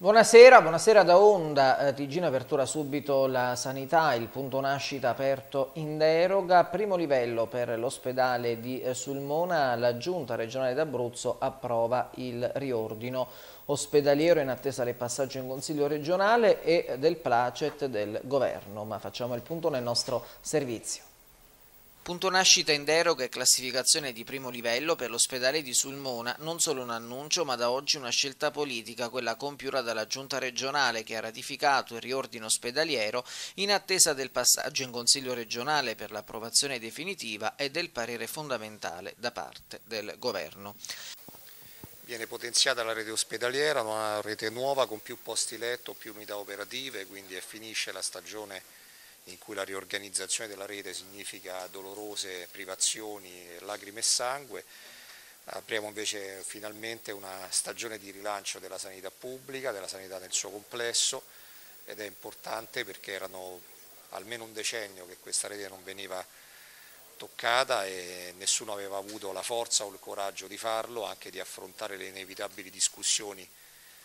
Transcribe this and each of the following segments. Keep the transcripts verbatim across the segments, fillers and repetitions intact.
Buonasera, buonasera da Onda. Tigina apertura subito la sanità, il punto nascita aperto in deroga, primo livello per l'ospedale di Sulmona, la giunta regionale d'Abruzzo approva il riordino ospedaliero in attesa del passaggio in consiglio regionale e del placet del governo, ma facciamo il punto nel nostro servizio. Punto nascita in deroga e classificazione di primo livello per l'ospedale di Sulmona, non solo un annuncio ma da oggi una scelta politica, quella compiuta dalla giunta regionale che ha ratificato il riordino ospedaliero in attesa del passaggio in consiglio regionale per l'approvazione definitiva e del parere fondamentale da parte del governo. Viene potenziata la rete ospedaliera, una rete nuova con più posti letto, più unità operative, quindi finisce la stagione in cui la riorganizzazione della rete significa dolorose privazioni, lacrime e sangue. Apriamo invece finalmente una stagione di rilancio della sanità pubblica, della sanità nel suo complesso, ed è importante perché erano almeno un decennio che questa rete non veniva toccata e nessuno aveva avuto la forza o il coraggio di farlo, anche di affrontare le inevitabili discussioni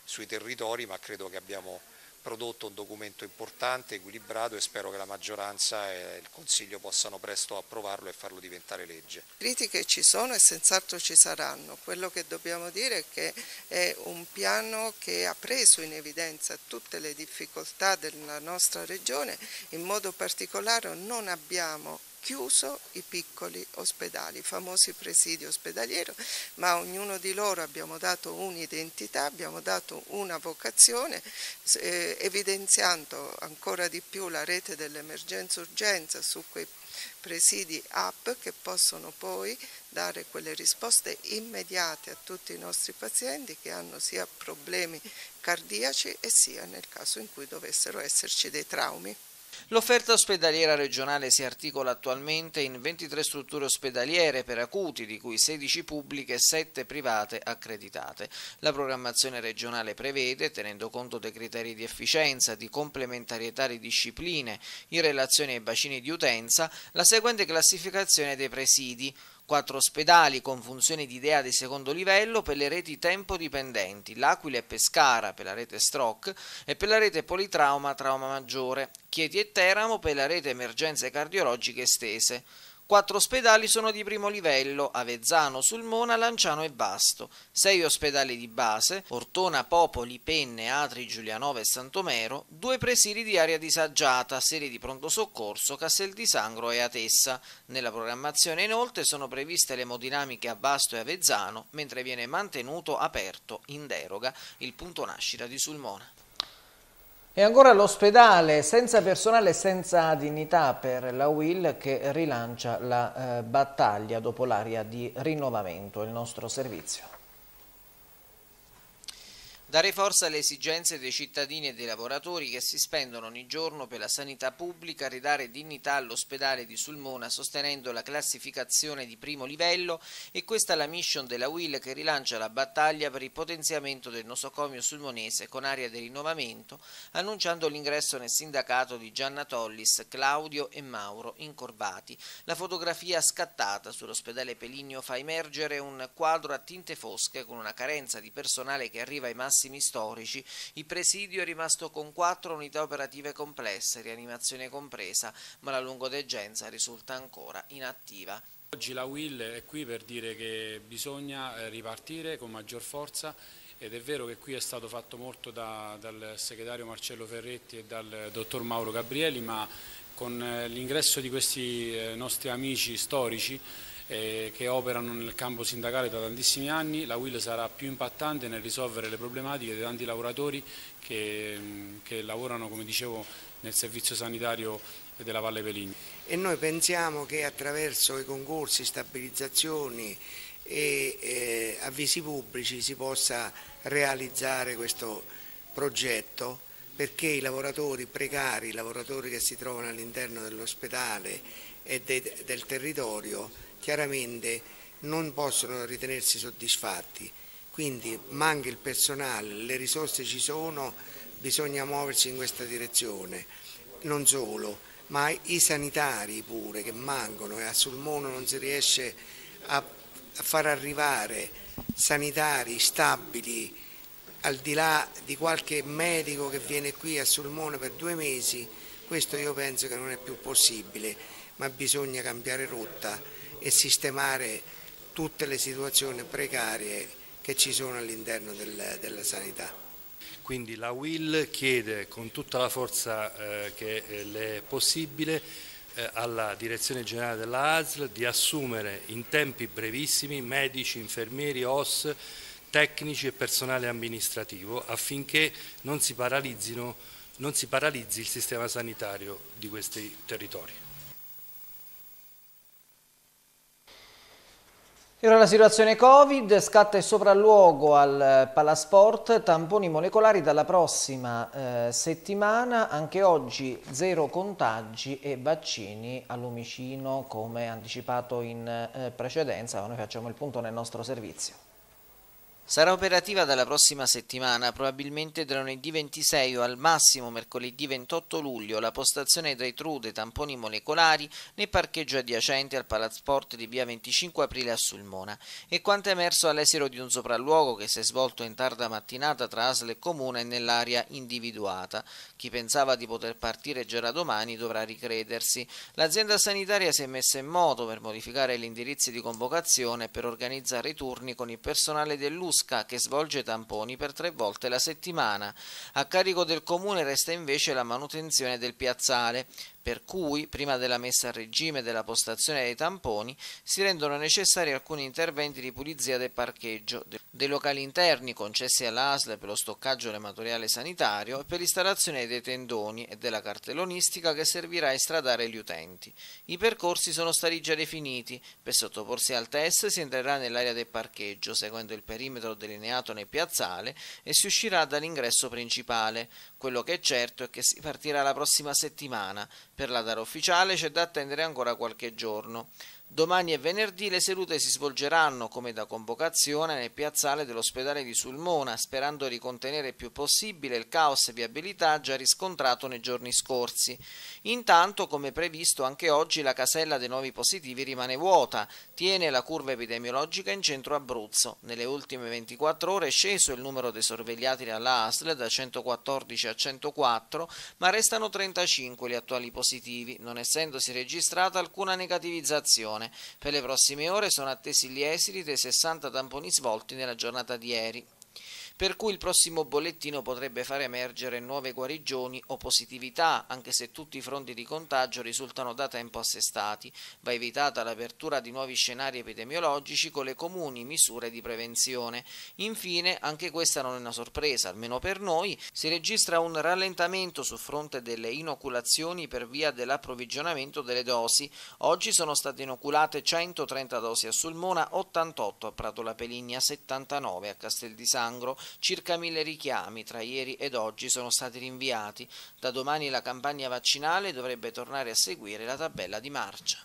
sui territori, ma credo che abbiamo prodotto un documento importante, equilibrato, e spero che la maggioranza e il Consiglio possano presto approvarlo e farlo diventare legge. Critiche ci sono e senz'altro ci saranno. Quello che dobbiamo dire è che è un piano che ha preso in evidenza tutte le difficoltà della nostra regione, in modo particolare non abbiamo chiuso i piccoli ospedali, i famosi presidi ospedalieri, ma a ognuno di loro abbiamo dato un'identità, abbiamo dato una vocazione, eh, evidenziando ancora di più la rete dell'emergenza urgenza su quei presidi hub che possono poi dare quelle risposte immediate a tutti i nostri pazienti che hanno sia problemi cardiaci e sia nel caso in cui dovessero esserci dei traumi. L'offerta ospedaliera regionale si articola attualmente in ventitré strutture ospedaliere per acuti, di cui sedici pubbliche e sette private accreditate. La programmazione regionale prevede, tenendo conto dei criteri di efficienza, di complementarietà di discipline in relazione ai bacini di utenza, la seguente classificazione dei presidi. Quattro ospedali con funzioni di idea di secondo livello per le reti tempo-dipendenti, L'Aquila e Pescara per la rete stroke e per la rete politrauma-trauma maggiore, Chieti e Teramo per la rete emergenze cardiologiche estese. Quattro ospedali sono di primo livello, Avezzano, Sulmona, Lanciano e Vasto. Sei ospedali di base, Ortona, Popoli, Penne, Atri, Giulianova e Sant'Omero. Due presidi di area disagiata, sedi di pronto soccorso, Castel di Sangro e Atessa. Nella programmazione inoltre sono previste le emodinamiche a Vasto e Avezzano, mentre viene mantenuto aperto, in deroga, il punto nascita di Sulmona. E ancora l'ospedale, senza personale e senza dignità per la U I L che rilancia la eh, battaglia dopo l'area di rinnovamento, il nostro servizio. Dare forza alle esigenze dei cittadini e dei lavoratori che si spendono ogni giorno per la sanità pubblica, ridare dignità all'ospedale di Sulmona sostenendo la classificazione di primo livello, e questa è la mission della U I L che rilancia la battaglia per il potenziamento del nosocomio sulmonese con area di rinnovamento, annunciando l'ingresso nel sindacato di Gianna Tollis, Claudio e Mauro Incorvati. La fotografia scattata sull'ospedale Peligno fa emergere un quadro a tinte fosche con una carenza di personale che arriva ai massimi storici. Il presidio è rimasto con quattro unità operative complesse, rianimazione compresa, ma la lungodegenza risulta ancora inattiva. Oggi la U I L è qui per dire che bisogna ripartire con maggior forza, ed è vero che qui è stato fatto molto da, dal segretario Marcello Ferretti e dal dottor Mauro Gabrielli, ma con l'ingresso di questi nostri amici storici che operano nel campo sindacale da tantissimi anni, la U I L sarà più impattante nel risolvere le problematiche di tanti lavoratori che, che lavorano, come dicevo, nel servizio sanitario della Valle Peligna. E noi pensiamo che attraverso i concorsi, stabilizzazioni e eh, avvisi pubblici si possa realizzare questo progetto, perché i lavoratori precari, i lavoratori che si trovano all'interno dell'ospedale e de, del territorio, chiaramente non possono ritenersi soddisfatti, quindi manca il personale, le risorse ci sono, bisogna muoversi in questa direzione, non solo, ma i sanitari pure che mancano, e a Sulmona non si riesce a far arrivare sanitari stabili al di là di qualche medico che viene qui a Sulmona per due mesi, questo io penso che non è più possibile, ma bisogna cambiare rotta e sistemare tutte le situazioni precarie che ci sono all'interno del, della sanità. Quindi la U I L chiede con tutta la forza eh, che le è possibile eh, alla direzione generale della A S L di assumere in tempi brevissimi medici, infermieri, O S, tecnici e personale amministrativo affinché non si paralizzino, non si paralizzi il sistema sanitario di questi territori. E ora la situazione Covid, scatta il sopralluogo al Palasport, tamponi molecolari dalla prossima eh, settimana, anche oggi zero contagi e vaccini a lumicino come anticipato in eh, precedenza, ma noi facciamo il punto nel nostro servizio. Sarà operativa dalla prossima settimana, probabilmente da lunedì ventisei o al massimo mercoledì ventotto luglio, la postazione drive-thru dei tamponi molecolari nel parcheggio adiacente al Palasport di via venticinque aprile a Sulmona. E quanto è emerso all'esito di un sopralluogo che si è svolto in tarda mattinata tra A S L e Comune e nell'area individuata. Chi pensava di poter partire già da domani dovrà ricredersi. L'azienda sanitaria si è messa in moto per modificare gli indirizzi di convocazione e per organizzare i turni con il personale dell'U S C che svolge tamponi per tre volte la settimana. A carico del comune resta invece la manutenzione del piazzale, per cui prima della messa a regime della postazione dei tamponi si rendono necessari alcuni interventi di pulizia del parcheggio, dei locali interni concessi all'A S L per lo stoccaggio del materiale sanitario e per l'installazione dei tendoni e della cartellonistica che servirà a estradare gli utenti. I percorsi sono stati già definiti, per sottoporsi al test si entrerà nell'area del parcheggio seguendo il perimetro delineato nel piazzale e si uscirà dall'ingresso principale. Quello che è certo è che si partirà la prossima settimana. Per la data ufficiale c'è da attendere ancora qualche giorno. Domani e venerdì le sedute si svolgeranno, come da convocazione, nel piazzale dell'ospedale di Sulmona, sperando di contenere il più possibile il caos viabilità già riscontrato nei giorni scorsi. Intanto, come previsto, anche oggi la casella dei nuovi positivi rimane vuota. Tiene la curva epidemiologica in centro Abruzzo. Nelle ultime ventiquattro ore è sceso il numero dei sorvegliati dalla A S L da centoquattordici a centoquattro, ma restano trentacinque gli attuali positivi. Positivi, non essendosi registrata alcuna negativizzazione. Per le prossime ore sono attesi gli esiti dei sessanta tamponi svolti nella giornata di ieri, per cui il prossimo bollettino potrebbe far emergere nuove guarigioni o positività, anche se tutti i fronti di contagio risultano da tempo assestati. Va evitata l'apertura di nuovi scenari epidemiologici con le comuni misure di prevenzione. Infine, anche questa non è una sorpresa, almeno per noi, si registra un rallentamento sul fronte delle inoculazioni per via dell'approvvigionamento delle dosi. Oggi sono state inoculate centotrenta dosi a Sulmona, ottantotto a Pratola Peligna, settantanove a Castel di Sangro. Circa mille richiami tra ieri ed oggi sono stati rinviati. Da domani la campagna vaccinale dovrebbe tornare a seguire la tabella di marcia.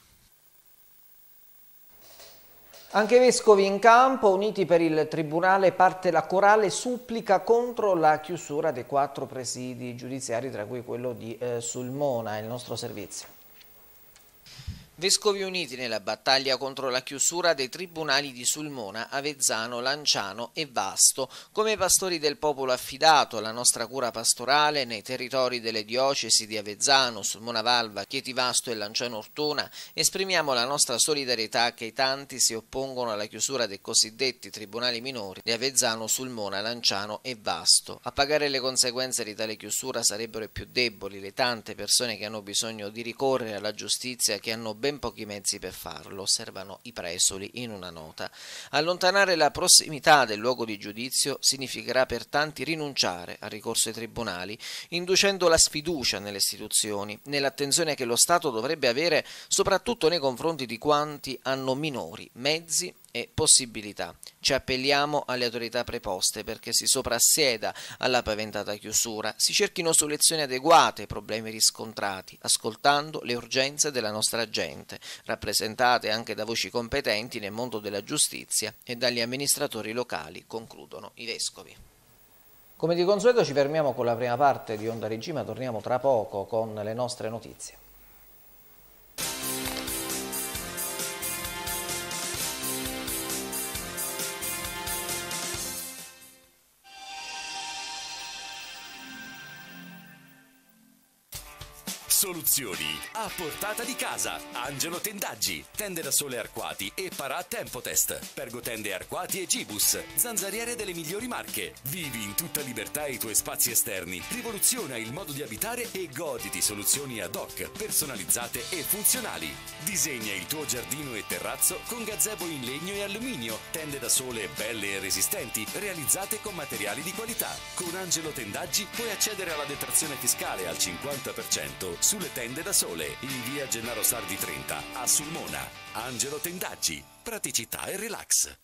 Anche i vescovi in campo, uniti per il tribunale, parte la corale supplica contro la chiusura dei quattro presidi giudiziari, tra cui quello di eh, Sulmona, il nostro servizio. Vescovi uniti nella battaglia contro la chiusura dei tribunali di Sulmona, Avezzano, Lanciano e Vasto. Come pastori del popolo affidato alla nostra cura pastorale nei territori delle diocesi di Avezzano, Sulmona Valva, Chieti Vasto e Lanciano Ortona, esprimiamo la nostra solidarietà a che tanti si oppongono alla chiusura dei cosiddetti tribunali minori di Avezzano, Sulmona, Lanciano e Vasto. A pagare le conseguenze di tale chiusura sarebbero i più deboli, le tante persone che hanno bisogno di ricorrere alla giustizia, che hanno ben ben pochi mezzi per farlo, osservano i presoli in una nota. Allontanare la prossimità del luogo di giudizio significherà per tanti rinunciare al ricorso ai tribunali, inducendo la sfiducia nelle istituzioni, nell'attenzione che lo Stato dovrebbe avere soprattutto nei confronti di quanti hanno minori mezzi e possibilità. Ci appelliamo alle autorità preposte perché si soprassieda alla paventata chiusura, si cerchino soluzioni adeguate ai problemi riscontrati, ascoltando le urgenze della nostra gente, rappresentate anche da voci competenti nel mondo della giustizia e dagli amministratori locali, concludono i vescovi. Come di consueto ci fermiamo con la prima parte di Onda Regima, torniamo tra poco con le nostre notizie. Soluzioni a portata di casa. Angelo Tendaggi, tende da sole Arquati e Parà Tempotest, pergotende Arquati e Gibus, zanzariere delle migliori marche. Vivi in tutta libertà i tuoi spazi esterni, rivoluziona il modo di abitare e goditi soluzioni ad hoc, personalizzate e funzionali. Disegna il tuo giardino e terrazzo con gazebo in legno e alluminio, tende da sole belle e resistenti, realizzate con materiali di qualità. Con Angelo Tendaggi puoi accedere alla detrazione fiscale al cinquanta per cento sulle tende da sole, in via Gennaro Sardi trenta a Sulmona. Angelo Tendaggi, praticità e relax.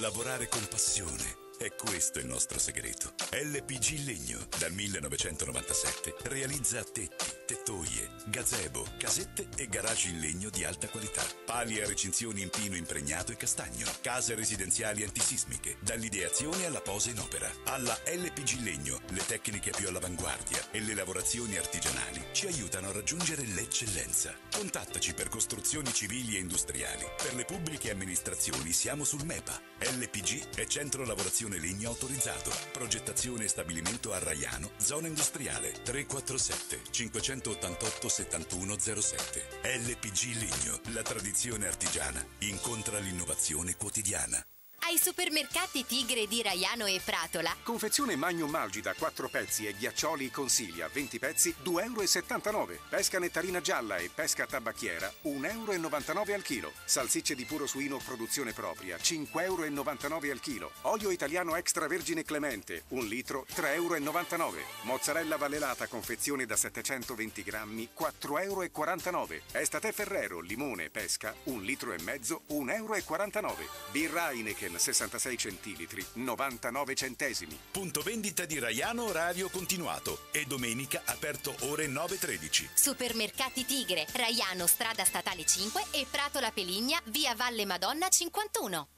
Lavorare con passione, è questo il nostro segreto. L P G Legno, dal millenovecentonovantasette, realizza tetti, tettoie, gazebo, casette e garage in legno di alta qualità. Pali e recinzioni in pino impregnato e castagno. Case residenziali antisismiche, dall'ideazione alla posa in opera. Alla L P G Legno, le tecniche più all'avanguardia e le lavorazioni artigianali ci aiutano a raggiungere l'eccellenza. Contattaci per costruzioni civili e industriali. Per le pubbliche amministrazioni siamo sul MEPA. L P G è centro lavorazione legno autorizzato. Progettazione e stabilimento a Raiano, zona industriale. Tre quattro sette cinque otto otto sette uno zero sette. L P G Legno, la tradizione artigiana incontra l'innovazione quotidiana. Ai supermercati Tigre di Raiano e Pratola. Confezione Magnum Algida quattro pezzi e ghiaccioli Consiglia venti pezzi due e settantanove euro. Pesca nettarina gialla e pesca tabacchiera un e novantanove euro al chilo. Salsicce di puro suino produzione propria cinque e novantanove euro al chilo. Olio italiano extravergine Clemente un litro tre e novantanove euro. Mozzarella vallelata confezione da settecentoventi grammi quattro e quarantanove euro. Estate Ferrero limone pesca un litro e mezzo un e quarantanove euro. Birra Heineken sessantasei centilitri, novantanove centesimi. Punto vendita di Raiano orario continuato e domenica aperto ore nove e tredici. Supermercati Tigre, Raiano, strada statale cinque e Pratola Peligna, via Valle Madonna cinquantuno.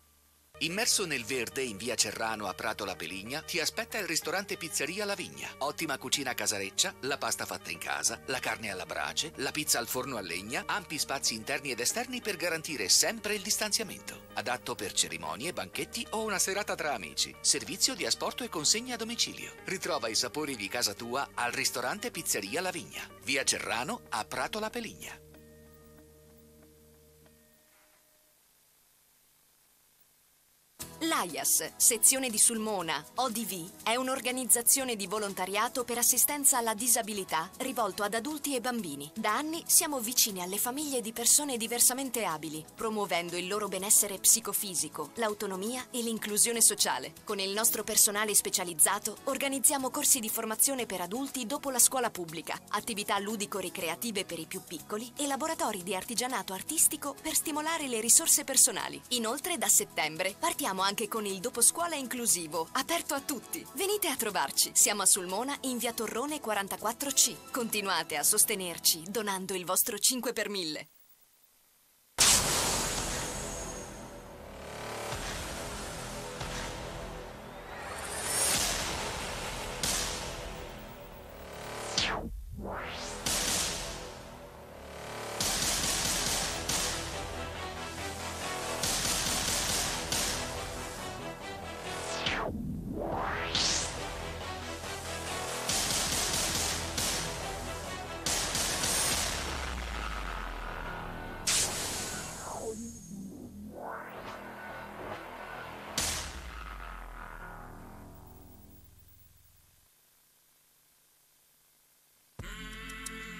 Immerso nel verde in via Cerrano a Pratola Peligna ti aspetta il ristorante Pizzeria La Vigna. Ottima cucina casareccia, la pasta fatta in casa, la carne alla brace, la pizza al forno a legna, ampi spazi interni ed esterni per garantire sempre il distanziamento. Adatto per cerimonie, banchetti o una serata tra amici. Servizio di asporto e consegna a domicilio. Ritrova i sapori di casa tua al ristorante Pizzeria La Vigna. Via Cerrano a Pratola Peligna. L'AIAS, sezione di Sulmona, O D V, è un'organizzazione di volontariato per assistenza alla disabilità rivolto ad adulti e bambini. Da anni siamo vicini alle famiglie di persone diversamente abili, promuovendo il loro benessere psicofisico, l'autonomia e l'inclusione sociale. Con il nostro personale specializzato organizziamo corsi di formazione per adulti dopo la scuola pubblica, attività ludico-ricreative per i più piccoli e laboratori di artigianato artistico per stimolare le risorse personali. Inoltre, da settembre partiamo anche anche con il doposcuola inclusivo, aperto a tutti. Venite a trovarci, siamo a Sulmona in via Torrone quarantaquattro C. Continuate a sostenerci donando il vostro cinque per mille.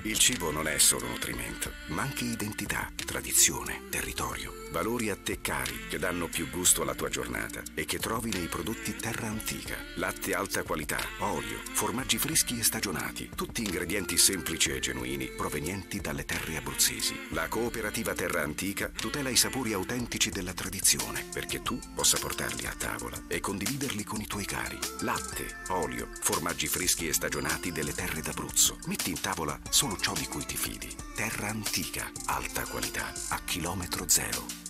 Il cibo non è solo nutrimento, ma anche identità, tradizione, territorio, valori a te cari che danno più gusto alla tua giornata e che trovi nei prodotti Terra Antica. Latte alta qualità, olio, formaggi freschi e stagionati, tutti ingredienti semplici e genuini provenienti dalle terre abruzzesi. La cooperativa Terra Antica tutela i sapori autentici della tradizione perché tu possa portarli a tavola e condividerli con i tuoi cari. Latte, olio, formaggi freschi e stagionati delle terre d'Abruzzo. Metti in tavola solo ciò di cui ti fidi. Terra Antica, alta qualità, a chilometro zero.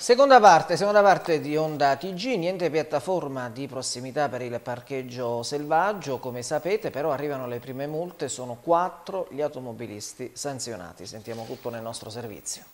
Seconda parte, seconda parte di Onda T G, niente piattaforma di prossimità per il parcheggio selvaggio, come sapete, però arrivano le prime multe, sono quattro gli automobilisti sanzionati. Sentiamo tutto nel nostro servizio.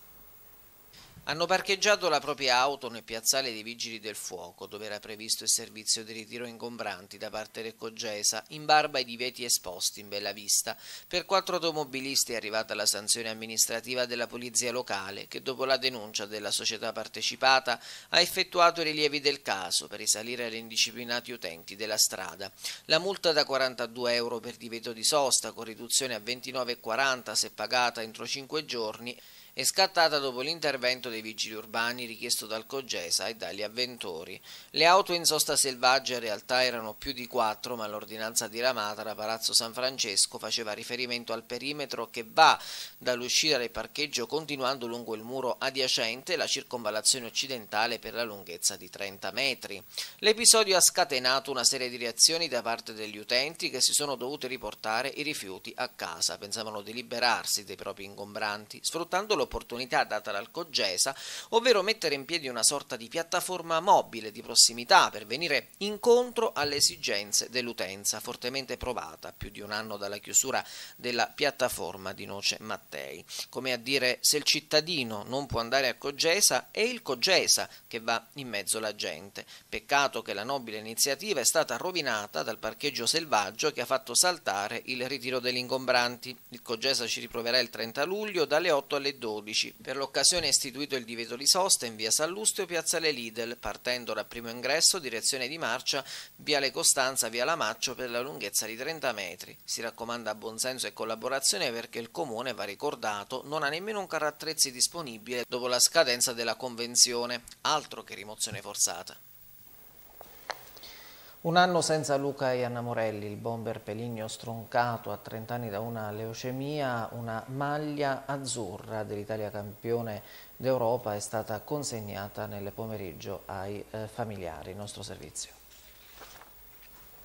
Hanno parcheggiato la propria auto nel piazzale dei Vigili del Fuoco, dove era previsto il servizio di ritiro ingombranti da parte del Cogesa, in barba ai divieti esposti in Bella Vista. Per quattro automobilisti è arrivata la sanzione amministrativa della polizia locale, che dopo la denuncia della società partecipata ha effettuato i rilievi del caso per risalire agli indisciplinati utenti della strada. La multa da quarantadue euro per divieto di sosta, con riduzione a ventinove e quaranta se pagata entro cinque giorni, è scattata dopo l'intervento dei vigili urbani richiesto dal Cogesa e dagli avventori. Le auto in sosta selvaggia in realtà erano più di quattro, ma l'ordinanza diramata da Palazzo San Francesco faceva riferimento al perimetro che va dall'uscita del parcheggio continuando lungo il muro adiacente la circonvallazione occidentale per la lunghezza di trenta metri. L'episodio ha scatenato una serie di reazioni da parte degli utenti che si sono dovuti riportare i rifiuti a casa. Pensavano di liberarsi dei propri ingombranti, sfruttando lo opportunità data dal Cogesa, ovvero mettere in piedi una sorta di piattaforma mobile di prossimità per venire incontro alle esigenze dell'utenza, fortemente provata più di un anno dalla chiusura della piattaforma di Noce Mattei. Come a dire, se il cittadino non può andare al Cogesa, è il Cogesa che va in mezzo alla gente. Peccato che la nobile iniziativa è stata rovinata dal parcheggio selvaggio che ha fatto saltare il ritiro degli ingombranti. Il Cogesa ci riproverà il trenta luglio dalle otto alle dodici. Per l'occasione è istituito il divieto di sosta in via Sallustio, piazzale Lidl, partendo dal primo ingresso, direzione di marcia, viale Costanza, via Lamaccio per la lunghezza di trenta metri. Si raccomanda buonsenso e collaborazione perché il comune, va ricordato, non ha nemmeno un carro attrezzi disponibile dopo la scadenza della convenzione, altro che rimozione forzata. Un anno senza Luca e Anna Morelli, il bomber Peligno stroncato a trent'anni da una leucemia. Una maglia azzurra dell'Italia campione d'Europa è stata consegnata nel pomeriggio ai eh, familiari. Il nostro servizio.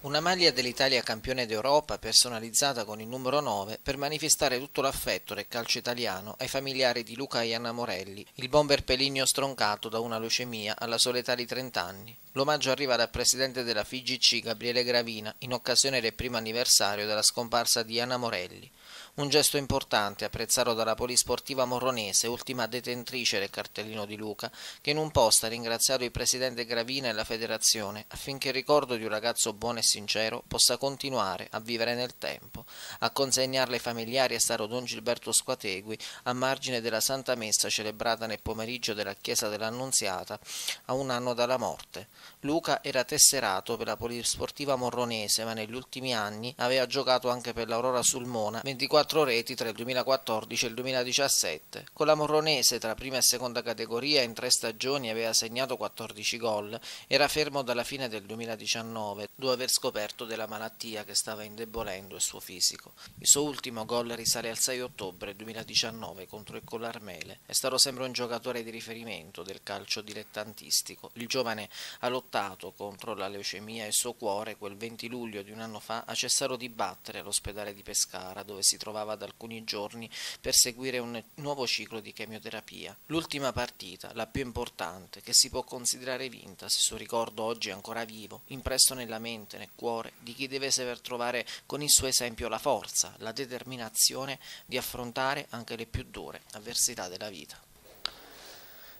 Una maglia dell'Italia campione d'Europa personalizzata con il numero nove per manifestare tutto l'affetto del calcio italiano ai familiari di Luca e Anna Morelli, il bomber Peligno stroncato da una leucemia alla sola età di trent'anni. L'omaggio arriva dal presidente della F I G C Gabriele Gravina in occasione del primo anniversario della scomparsa di Anna Morelli. Un gesto importante apprezzato dalla polisportiva morronese, ultima detentrice del cartellino di Luca, che in un post ha ringraziato il presidente Gravina e la federazione affinché il ricordo di un ragazzo buono e sincero possa continuare a vivere nel tempo. A consegnarle ai familiari è stato Don Gilberto Squategui, a margine della Santa Messa celebrata nel pomeriggio della Chiesa dell'Annunziata a un anno dalla morte. Luca era tesserato per la polisportiva morronese, ma negli ultimi anni aveva giocato anche per l'Aurora Sulmona, ventiquattro reti tra il duemilaquattordici e il duemiladiciassette. Con la morronese tra prima e seconda categoria in tre stagioni aveva segnato quattordici gol, era fermo dalla fine del duemiladiciannove, dopo aver scoperto della malattia che stava indebolendo il suo fisico. Il suo ultimo gol risale al sei ottobre duemiladiciannove contro il Collarmele. È stato sempre un giocatore di riferimento del calcio dilettantistico. Il giovane ha lottato contro la leucemia e il suo cuore quel venti luglio di un anno fa ha cessato di battere all'ospedale di Pescara, dove si trovava da alcuni giorni per seguire un nuovo ciclo di chemioterapia. L'ultima partita, la più importante, che si può considerare vinta se il suo ricordo oggi è ancora vivo, impresso nella mente, nel cuore di chi deve saper trovare con il suo esempio la forza, la determinazione di affrontare anche le più dure avversità della vita.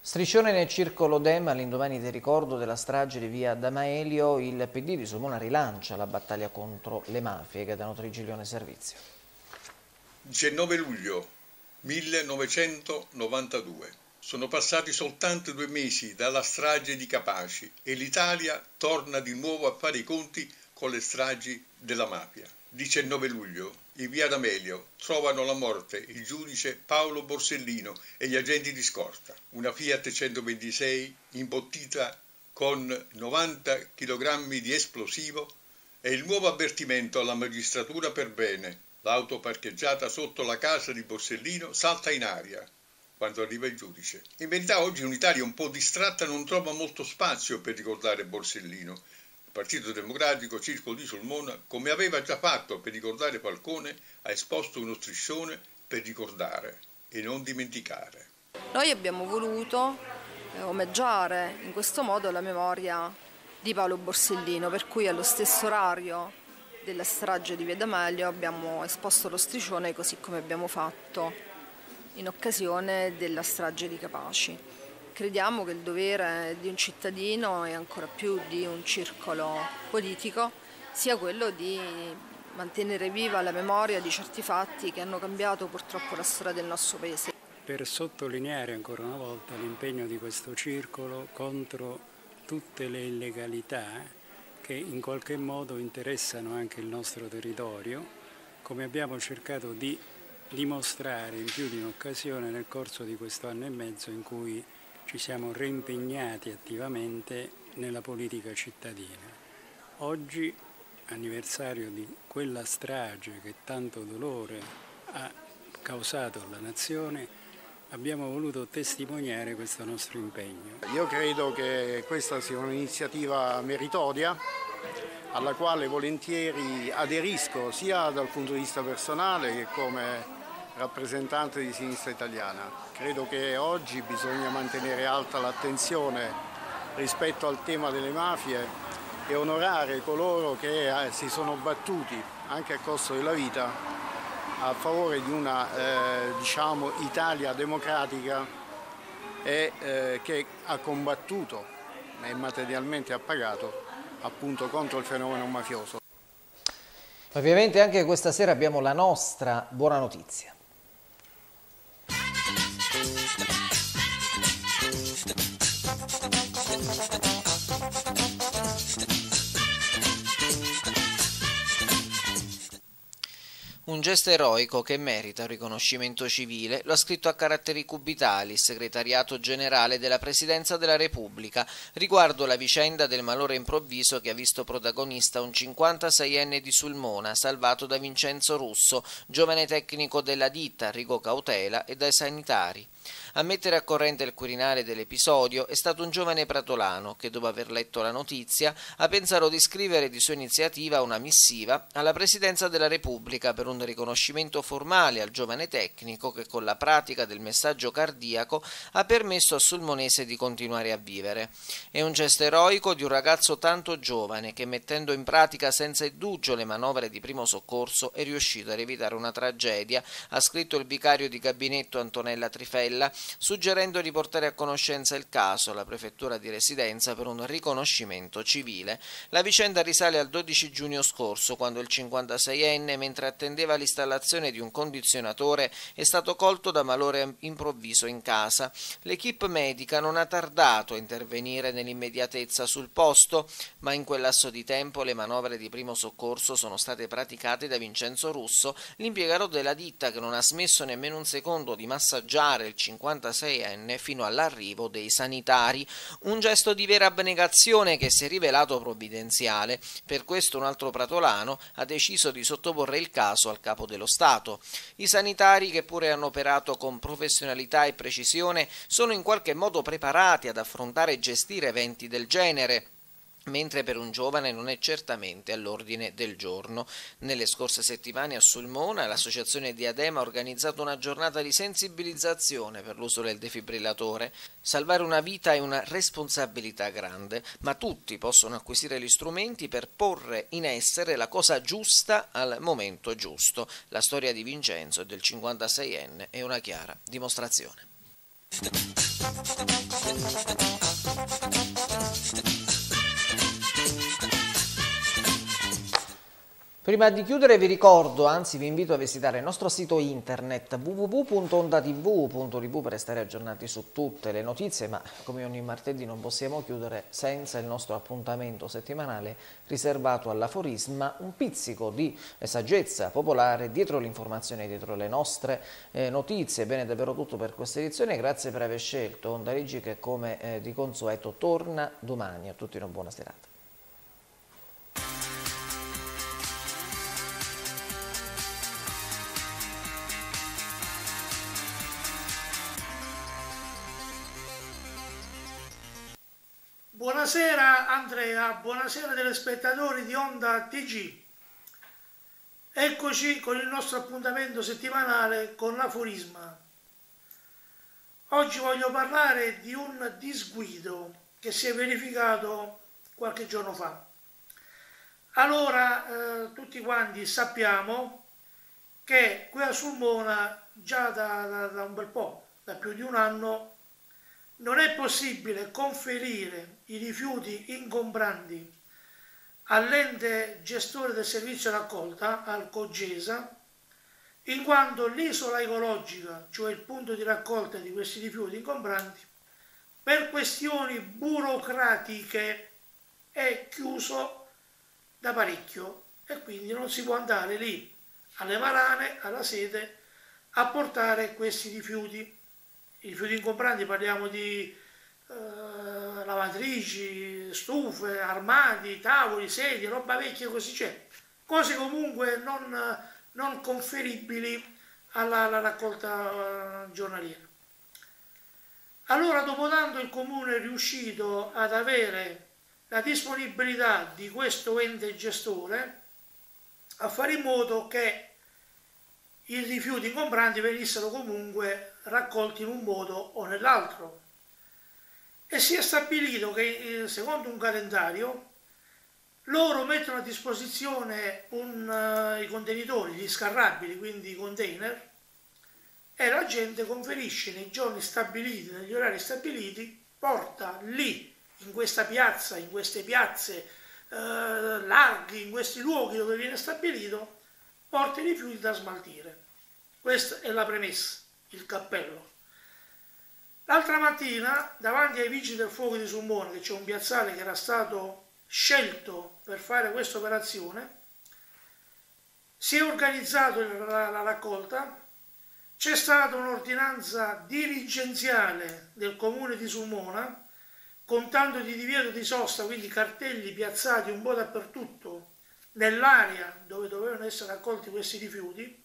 Striscione nel circolo Dem all'indomani del ricordo della strage di via D'Amelio, il P D di Sulmona rilancia la battaglia contro le mafie. Che danno Trigilione Servizio. diciannove luglio millenovecentonovantadue. Sono passati soltanto due mesi dalla strage di Capaci e l'Italia torna di nuovo a fare i conti con le stragi della mafia. diciannove luglio, in via D'Amelio, trovano la morte il giudice Paolo Borsellino e gli agenti di scorta. Una Fiat centoventisei imbottita con novanta chilogrammi di esplosivo e il nuovo avvertimento alla magistratura per bene. L'auto parcheggiata sotto la casa di Borsellino salta in aria quando arriva il giudice. In verità oggi un'Italia un po' distratta non trova molto spazio per ricordare Borsellino. Il Partito Democratico Circolo di Sulmona, come aveva già fatto per ricordare Falcone, ha esposto uno striscione per ricordare e non dimenticare. Noi abbiamo voluto omeggiare in questo modo la memoria di Paolo Borsellino, per cui allo stesso orario della strage di via D'Amelio abbiamo esposto lo striscione, così come abbiamo fatto in occasione della strage di Capaci. Crediamo che il dovere di un cittadino e ancora più di un circolo politico sia quello di mantenere viva la memoria di certi fatti che hanno cambiato purtroppo la storia del nostro paese. Per sottolineare ancora una volta l'impegno di questo circolo contro tutte le illegalità che in qualche modo interessano anche il nostro territorio, come abbiamo cercato di dimostrare in più di un'occasione nel corso di questo anno e mezzo in cui ci siamo reimpegnati attivamente nella politica cittadina. Oggi, anniversario di quella strage che tanto dolore ha causato alla nazione, abbiamo voluto testimoniare questo nostro impegno. Io credo che questa sia un'iniziativa meritoria alla quale volentieri aderisco sia dal punto di vista personale che come rappresentante di Sinistra Italiana. Credo che oggi bisogna mantenere alta l'attenzione rispetto al tema delle mafie e onorare coloro che si sono battuti, anche a costo della vita, a favore di una eh, diciamo, Italia democratica e eh, che ha combattuto e materialmente ha pagato appunto contro il fenomeno mafioso. Ovviamente anche questa sera abbiamo la nostra buona notizia. Un gesto eroico che merita un riconoscimento civile, lo ha scritto a caratteri cubitali il segretariato generale della Presidenza della Repubblica riguardo la vicenda del malore improvviso che ha visto protagonista un cinquantaseienne di Sulmona, salvato da Vincenzo Russo, giovane tecnico della ditta Arrigo Cautela, e dai sanitari. A mettere a corrente il Quirinale dell'episodio è stato un giovane pratolano che, dopo aver letto la notizia, ha pensato di scrivere di sua iniziativa una missiva alla Presidenza della Repubblica per un riconoscimento formale al giovane tecnico che, con la pratica del messaggio cardiaco, ha permesso a Sulmonese di continuare a vivere. È un gesto eroico di un ragazzo tanto giovane che, mettendo in pratica senza indugio le manovre di primo soccorso, è riuscito ad evitare una tragedia, ha scritto il vicario di gabinetto Antonella Trifella, suggerendo di portare a conoscenza il caso alla prefettura di residenza per un riconoscimento civile. La vicenda risale al dodici giugno scorso, quando il cinquantaseienne, mentre attendeva l'installazione di un condizionatore, è stato colto da malore improvviso in casa. L'equipe medica non ha tardato a intervenire nell'immediatezza sul posto, ma in quel lasso di tempo le manovre di primo soccorso sono state praticate da Vincenzo Russo, l'impiegato della ditta, che non ha smesso nemmeno un secondo di massaggiare il cinquantaseienne fino all'arrivo dei sanitari. Un gesto di vera abnegazione che si è rivelato provvidenziale. Per questo un altro pratolano ha deciso di sottoporre il caso al Capo dello Stato. I sanitari, che pure hanno operato con professionalità e precisione, sono in qualche modo preparati ad affrontare e gestire eventi del genere, mentre per un giovane non è certamente all'ordine del giorno. Nelle scorse settimane a Sulmona l'associazione Diadema ha organizzato una giornata di sensibilizzazione per l'uso del defibrillatore. Salvare una vita è una responsabilità grande, ma tutti possono acquisire gli strumenti per porre in essere la cosa giusta al momento giusto. La storia di Vincenzo e del cinquantaseienne è una chiara dimostrazione. Prima di chiudere vi ricordo, anzi vi invito a visitare il nostro sito internet w w w punto onda t v punto r v per restare aggiornati su tutte le notizie, ma come ogni martedì non possiamo chiudere senza il nostro appuntamento settimanale riservato all'aforisma, un pizzico di saggezza popolare dietro l'informazione, dietro le nostre eh, notizie. Bene, davvero tutto per questa edizione, grazie per aver scelto Onda Regi che come eh, di consueto torna domani. A tutti una buona serata. Buonasera Andrea, buonasera telespettatori di Onda T G. Eccoci con il nostro appuntamento settimanale con l'aforisma. Oggi voglio parlare di un disguido che si è verificato qualche giorno fa. Allora, eh, tutti quanti sappiamo che qui a Sulmona già da, da, da un bel po', da più di un anno, non è possibile conferire i rifiuti ingombranti all'ente gestore del servizio raccolta, al Cogesa, in quanto l'isola ecologica, cioè il punto di raccolta di questi rifiuti ingombranti, per questioni burocratiche è chiuso da parecchio e quindi non si può andare lì alle Marane, alla sede, a portare questi rifiuti. I rifiuti ingombranti, parliamo di eh, lavatrici, stufe, armadi, tavoli, sedie, roba vecchia, così c'è. Cose comunque non, non conferibili alla, alla raccolta eh, giornaliera. Allora, dopo tanto, il Comune è riuscito ad avere la disponibilità di questo ente gestore a fare in modo che i rifiuti ingombranti venissero comunque raccolti in un modo o nell'altro, e si è stabilito che secondo un calendario loro mettono a disposizione un, uh, i contenitori, gli scarrabili, quindi i container, e la gente conferisce nei giorni stabiliti, negli orari stabiliti, porta lì, in questa piazza, in queste piazze uh, larghi, in questi luoghi dove viene stabilito, porta i rifiuti da smaltire. Questa è la premessa, il cappello. L'altra mattina, davanti ai vigili del fuoco di Sulmona, che c'è un piazzale che era stato scelto per fare questa operazione, si è organizzato la, la raccolta, c'è stata un'ordinanza dirigenziale del Comune di Sulmona, con tanto di divieto di sosta, quindi cartelli piazzati un po' dappertutto nell'area dove dovevano essere raccolti questi rifiuti.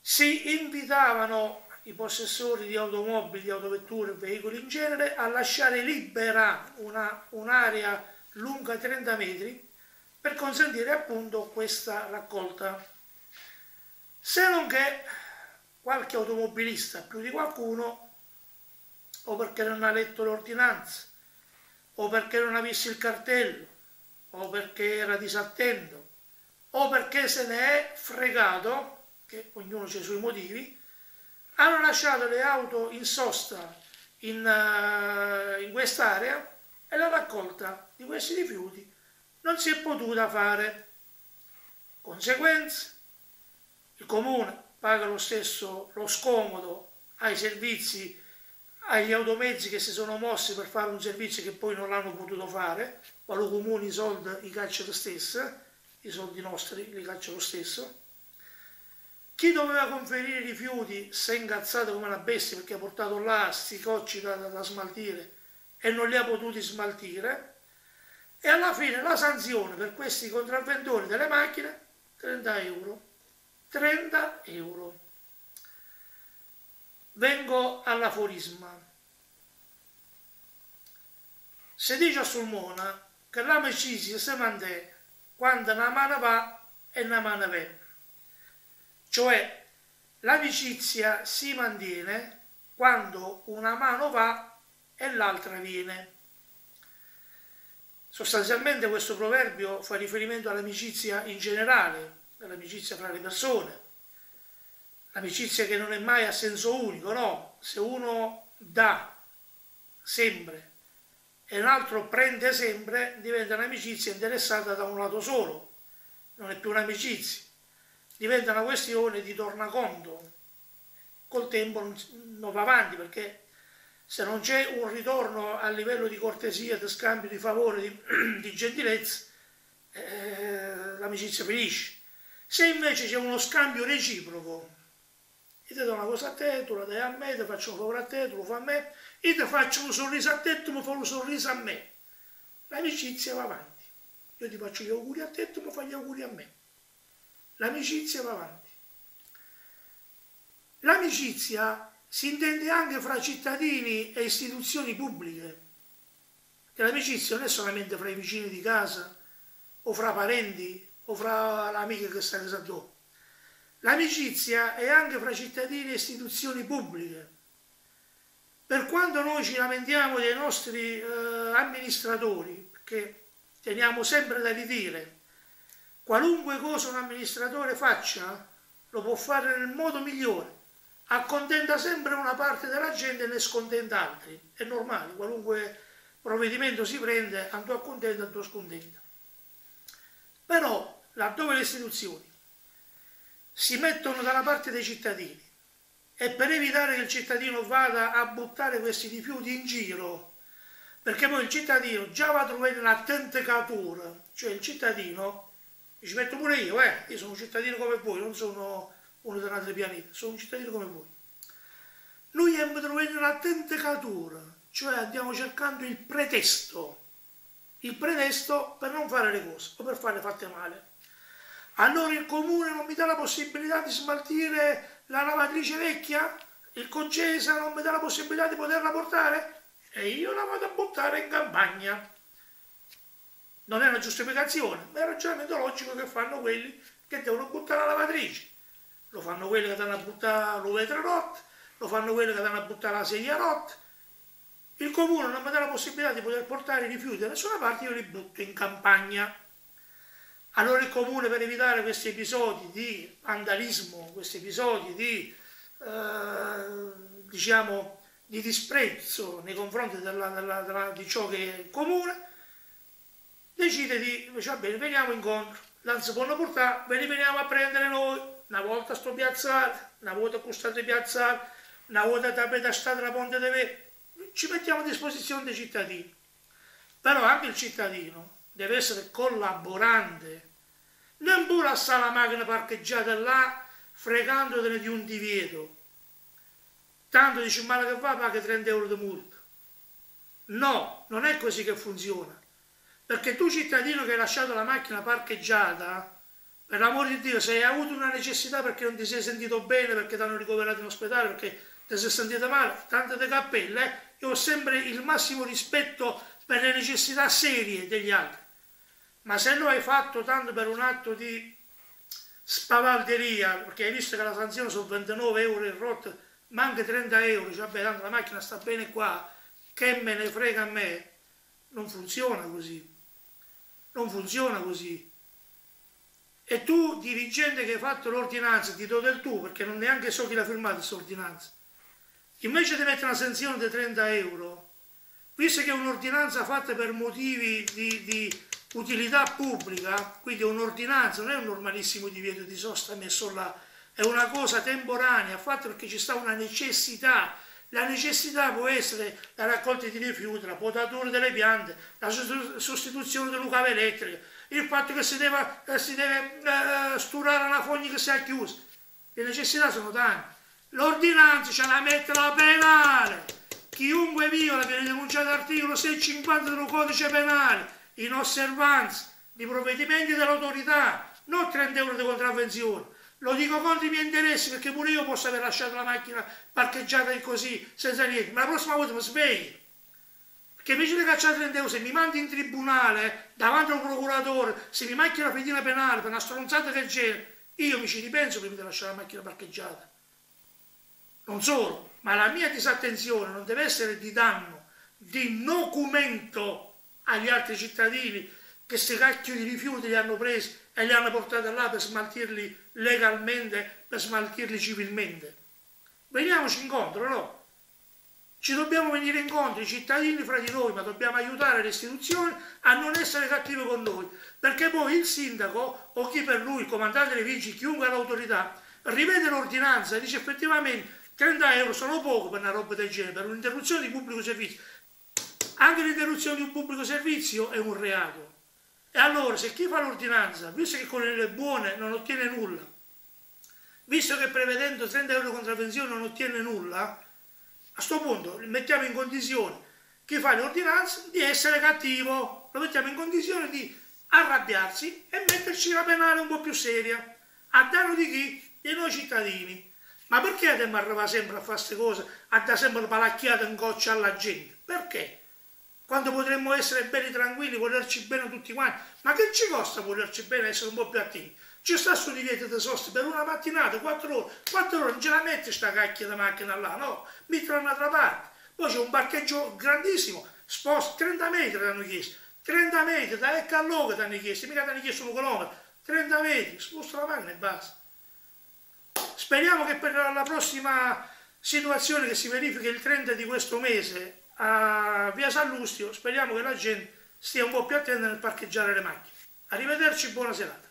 Si invitavano i possessori di automobili, di autovetture e veicoli in genere a lasciare libera un'area lunga trenta metri per consentire appunto questa raccolta. Se non che qualche automobilista, più di qualcuno, o perché non ha letto l'ordinanza, o perché non ha visto il cartello, o perché era disattento, o perché se ne è fregato, che ognuno ha i suoi motivi, hanno lasciato le auto in sosta in, uh, in quest'area e la raccolta di questi rifiuti non si è potuta fare. Conseguenza, il Comune paga lo stesso lo scomodo ai servizi, agli automezzi che si sono mossi per fare un servizio che poi non l'hanno potuto fare, ma lo Comune i soldi li caccia lo stesso, i soldi nostri li caccia lo stesso. Chi doveva conferire i rifiuti si è ingazzato come una bestia perché ha portato là sti cocci da, da, da smaltire e non li ha potuti smaltire, e alla fine la sanzione per questi contravventori delle macchine trenta euro. trenta euro. Vengo all'aforisma. Si dice a Sulmona che l'amicizia si mantiene quando una mano va e una mano viene. Cioè, l'amicizia si mantiene quando una mano va e l'altra viene. Sostanzialmente questo proverbio fa riferimento all'amicizia in generale, all'amicizia fra le persone, amicizia che non è mai a senso unico, no, se uno dà sempre e un altro prende sempre, diventa un'amicizia interessata da un lato solo, non è più un'amicizia, diventa una questione di tornaconto, col tempo non, non va avanti, perché se non c'è un ritorno a livello di cortesia, di scambio, di favore, di, di gentilezza, eh, l'amicizia finisce. Se invece c'è uno scambio reciproco, io ti do una cosa a te, tu la dai a me, ti faccio un favore a te, tu lo fai a me, io ti faccio un sorriso a te, tu mi fai un sorriso a me. L'amicizia va avanti. Io ti faccio gli auguri a te, tu mi fai gli auguri a me. L'amicizia va avanti. L'amicizia si intende anche fra cittadini e istituzioni pubbliche. Che l'amicizia non è solamente fra i vicini di casa, o fra parenti, o fra l'amica che sta casando. L'amicizia è anche fra cittadini e istituzioni pubbliche. Per quanto noi ci lamentiamo dei nostri eh, amministratori, perché teniamo sempre da ridire, qualunque cosa un amministratore faccia lo può fare nel modo migliore, accontenta sempre una parte della gente e ne scontenta altri. È normale, qualunque provvedimento si prende, a tu accontenta, a tu scontenta. Però laddove le istituzioni si mettono dalla parte dei cittadini e per evitare che il cittadino vada a buttare questi rifiuti in giro, perché poi il cittadino già va a trovare una tentacatura, cioè il cittadino, ci metto pure io, eh, io sono un cittadino come voi, non sono uno dell'altro pianeta, sono un cittadino come voi. Noi andiamo a trovare una tentacatura, cioè andiamo cercando il pretesto, il pretesto per non fare le cose o per farle fatte male. Allora il comune non mi dà la possibilità di smaltire la lavatrice vecchia? Il Cogesa non mi dà la possibilità di poterla portare? E io la vado a buttare in campagna. Non è una giustificazione, ma è un ragionamento logico che fanno quelli che devono buttare la lavatrice. Lo fanno quelli che danno a buttare lo vetro rotto, lo fanno quelli che danno a buttare la sedia rotta. Il comune non mi dà la possibilità di poter portare i rifiuti da nessuna parte, io li butto in campagna. Allora il comune, per evitare questi episodi di vandalismo, questi episodi di, eh, diciamo, di disprezzo nei confronti della, della, della, di ciò che è il comune, decide di, va bene, veniamo incontro, non si può portare, ve li veniamo a prendere noi, una volta sto piazzale, una volta costate piazzale, una volta da stata la ponte di me, ci mettiamo a disposizione dei cittadini. Però anche il cittadino deve essere collaborante, non pure a stare la macchina parcheggiata là fregandotene di un divieto, tanto dici male che va, paga trenta euro di multa. No, non è così che funziona, perché tu cittadino che hai lasciato la macchina parcheggiata, per l'amore di Dio, se hai avuto una necessità perché non ti sei sentito bene, perché ti hanno ricoverato in ospedale, perché ti sei sentito male, tante te cappelle, eh? Io ho sempre il massimo rispetto per le necessità serie degli altri, ma se lo hai fatto tanto per un atto di spavalderia, perché hai visto che la sanzione sono ventinove euro e rotto, ma anche trenta euro, cioè, vabbè, tanto la macchina sta bene qua, che me ne frega a me, non funziona così, non funziona così. E tu, dirigente che hai fatto l'ordinanza, ti do del tu, perché non neanche so chi l'ha firmata questa ordinanza, invece di mettere una sanzione di trenta euro, visto che è un'ordinanza fatta per motivi di, di utilità pubblica, quindi è un'ordinanza, non è un normalissimo divieto di sosta messo là, è una cosa temporanea, fatta perché ci sta una necessità. La necessità può essere la raccolta di rifiuti, la potatura delle piante, la sostituzione delle cave elettriche, il fatto che si deve, si deve uh, sturare una fogna che si è chiusa. Le necessità sono tante. L'ordinanza ce la mette la penale. Chiunque viola viene denunciato l'articolo seicentocinquanta del codice penale in osservanza di provvedimenti dell'autorità, non trenta euro di contravvenzione. Lo dico contro i miei interessi, perché pure io posso aver lasciato la macchina parcheggiata così senza niente, ma la prossima volta mi sveglio, perché invece di cacciare trenta euro, se mi mandi in tribunale davanti a un procuratore, se mi manchi la fedina penale per una stronzata del genere, io mi ci ripenso prima di lasciare la macchina parcheggiata. Non solo, ma la mia disattenzione non deve essere di danno, di nocumento agli altri cittadini, che questi cacchio di rifiuti li hanno presi e li hanno portati là per smaltirli legalmente, per smaltirli civilmente. Veniamoci incontro, no? Ci dobbiamo venire incontro i cittadini fra di noi, ma dobbiamo aiutare le istituzioni a non essere cattive con noi, perché poi il sindaco o chi per lui, il comandante dei vigili, chiunque l'autorità, rivede l'ordinanza e dice effettivamente trenta euro sono poco per una roba del genere, per un'interruzione di pubblico servizio. Anche l'interruzione di un pubblico servizio è un reato. E allora, se chi fa l'ordinanza, visto che con le buone non ottiene nulla, visto che prevedendo trenta euro di contravvenzione non ottiene nulla, a questo punto mettiamo in condizione chi fa l'ordinanza di essere cattivo, lo mettiamo in condizione di arrabbiarsi e metterci una penale un po' più seria, a danno di chi? Di noi cittadini. Ma perché dobbiamo arrivare sempre a fare queste cose, a dare sempre la palacchiata in goccia alla gente? Perché? Quando potremmo essere belli tranquilli, volerci bene tutti quanti, ma che ci costa volerci bene, essere un po' più attivi? Ci sta su divieto di sosta per una mattinata, quattro ore, quattro ore, non ce la metti sta cacchia di macchina là, no, mettila da un'altra parte. Poi c'è un parcheggio grandissimo, sposta trenta metri ti hanno chiesto, trenta metri da Lecca a Loga ti hanno chiesto, mica ti hanno chiesto un chilometro, trenta metri, sposta la macchina e basta. Speriamo che per la prossima situazione che si verifica il trenta di questo mese, a via Sallustio, speriamo che la gente stia un po' più attenta nel parcheggiare le macchine. Arrivederci, buona serata.